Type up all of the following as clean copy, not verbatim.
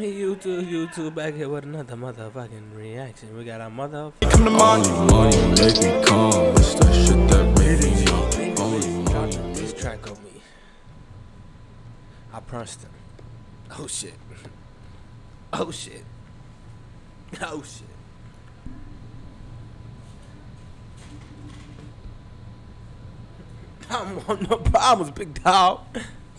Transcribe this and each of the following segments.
Hey YouTube, back here with another motherfucking reaction. We got our motherfucking come to money, make me calm. It's the shit that made me only this track on me. I punched him. Oh shit. Oh shit. Oh shit. I don't want no problems, big dog.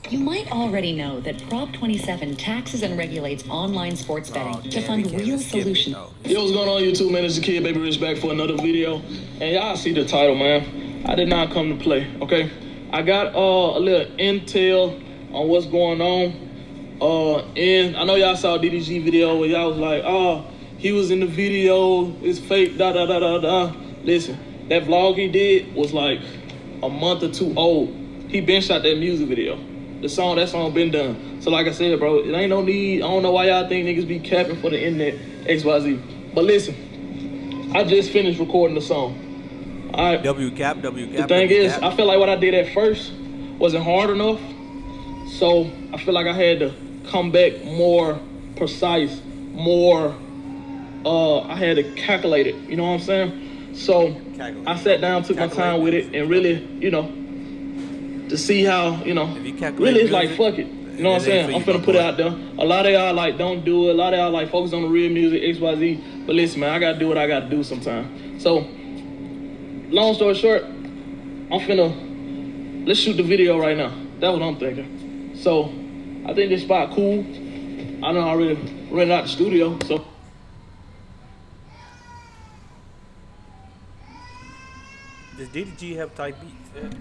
You might already know that Prop 27 taxes and regulates online sports betting to fund real solutions. Yo, what's going on, YouTube, man? It's the kid, Baby Rich, back for another video. And y'all see the title, man. I did not come to play, okay? I got a little intel on what's going on. And I know y'all saw a DDG video where y'all was like, oh, he was in the video, it's fake, da-da-da-da-da. Listen, that vlog he did was like a month or two old. He been shot that music video. That song been done. So like I said, bro, it ain't no need. I don't know why y'all think niggas be capping for the internet, XYZ. But listen, I just finished recording the song. All right. The thing is, I feel like what I did at first wasn't hard enough. So I feel like I had to come back more precise, more, I had to calculate it. You know what I'm saying? So I sat down, took my time with it, and really, you know, to see how, you know, really it's like, fuck it. You know what I'm saying? I'm finna put it out there. A lot of y'all like, don't do it. A lot of y'all like, focus on the real music, XYZ. But listen, man, I gotta do what I gotta do sometimes. So, long story short, I'm finna, let's shoot the video right now. That's what I'm thinking. So, I think this spot cool. I know I already rented out the studio, so. Does DDG have tight beats? Yeah.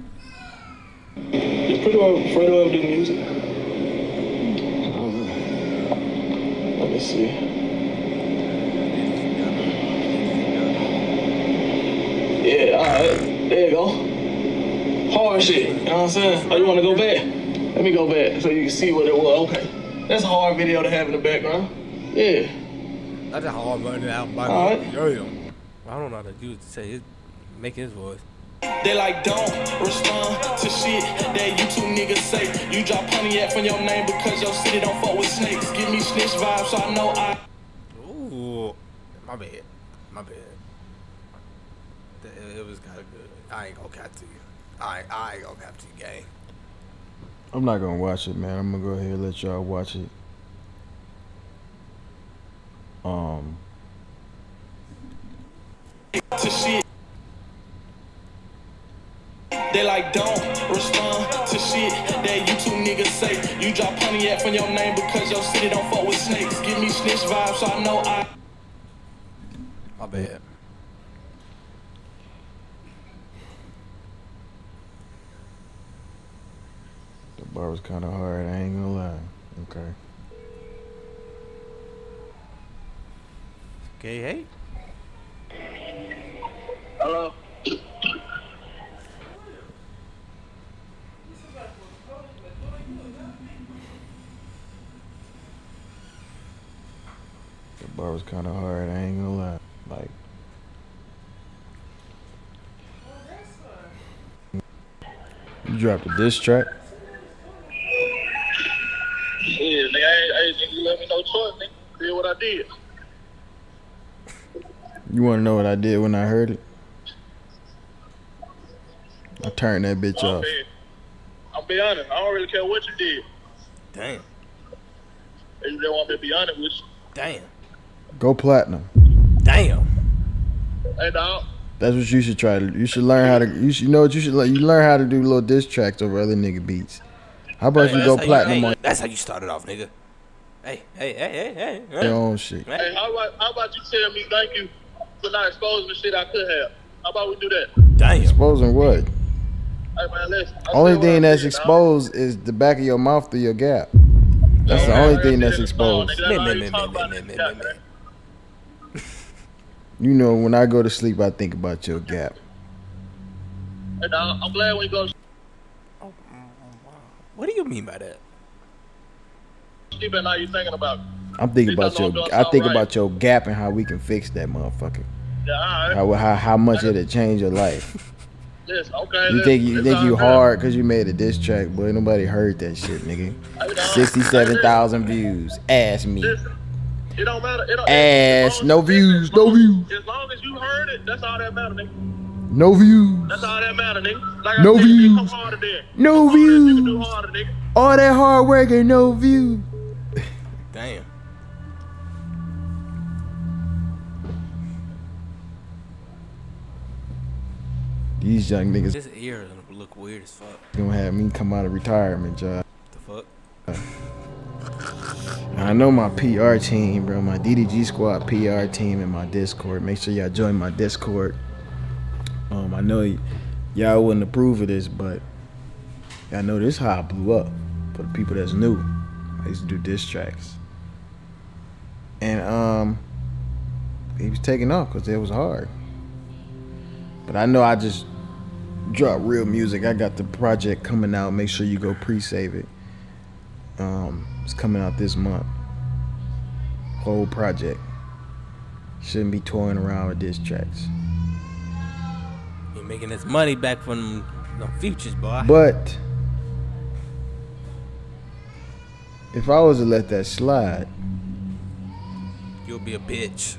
It's pretty well afraid of the music. Let me see. Yeah, alright. There you go. Hard shit. You know what I'm saying? Oh, you want to go back? Let me go back so you can see what it was. Okay. That's a hard video to have in the background. Yeah. That's a hard one to have. Alright. I don't know how to do it to say it. Make his voice. They like don't respond to shit that you two niggas say. You drop Pontiac from your name because your city don't fuck with snakes. Give me snitch vibes, so I know I. Ooh, my bad, my bad. It was kind of good. I ain't gonna cap to you. I ain't gonna cap to you, gang. I'm not gonna watch it, man. I'm gonna go ahead and let y'all watch it. To shit. They like don't respond to shit that you two niggas say. You drop Pontiac from your name because your city don't fuck with snakes. Give me snitch vibes, so I know I. My bad. The bar was kind of hard. I ain't gonna lie. Okay. Okay. Hey. Hello. Bar was kind of hard, I ain't gonna lie. Like, you dropped a diss track? Yeah, nigga, I ain't think you left me no choice, nigga. Did what I did. You wanna know what I did when I heard it? I turned that bitch off. I'll be honest, I don't really care what you did. Damn. If you don't want me to be honest with you. Damn. Go platinum. Damn. Hey dog. That's what you should try to do. You should learn how to. You should know what you should like. You learn how to do little diss tracks over other nigga beats. How about you go platinum? That's how you started off, nigga. Hey. Your own shit. Hey, how about you tell me thank you for not exposing the shit I could have? How about we do that? Damn. Exposing what? Hey man, listen. Only thing that's exposed is the back of your mouth through your gap. That's the only thing that's exposed. You know, when I go to sleep, I think about your gap. And I'm glad we go. Oh, wow. What do you mean by that? Stephen, how you thinking about? I'm thinking about your. I think about your gap and how we can fix that motherfucker. Yeah, all right. How much it'll change your life. this. Okay. You think you hard because you made a diss track, boy. Nobody heard that shit, nigga. 67,000 views. Ass me. Listen, it don't matter. It don't, ass. No views. No views. As long as you heard it, that's all that matter, nigga. No views. That's all that matter, nigga. Like no views. No views. All that hard work and no view. Damn. These young niggas. This ear look weird as fuck. You gonna have me come out of retirement, job. The fuck? I know my PR team, bro. My DDG squad PR team and my Discord. Make sure y'all join my Discord. I know y'all wouldn't approve of this, but I know this is how I blew up for the people that's new. I used to do diss tracks, and he was taking off because it was hard. But I know I just drop real music. I got the project coming out. Make sure you go pre-save it. It's coming out this month. Whole project. Shouldn't be touring around with diss tracks. Making his money back from the futures, boy. But if I was to let that slide, you'll be a bitch.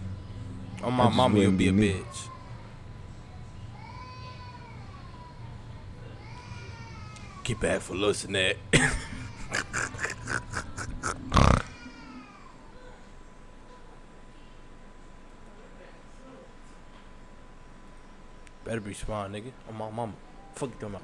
On my mama, you'll be a bitch. Get back for listening. Better be smart, nigga. I'm my mama. Fuck them up.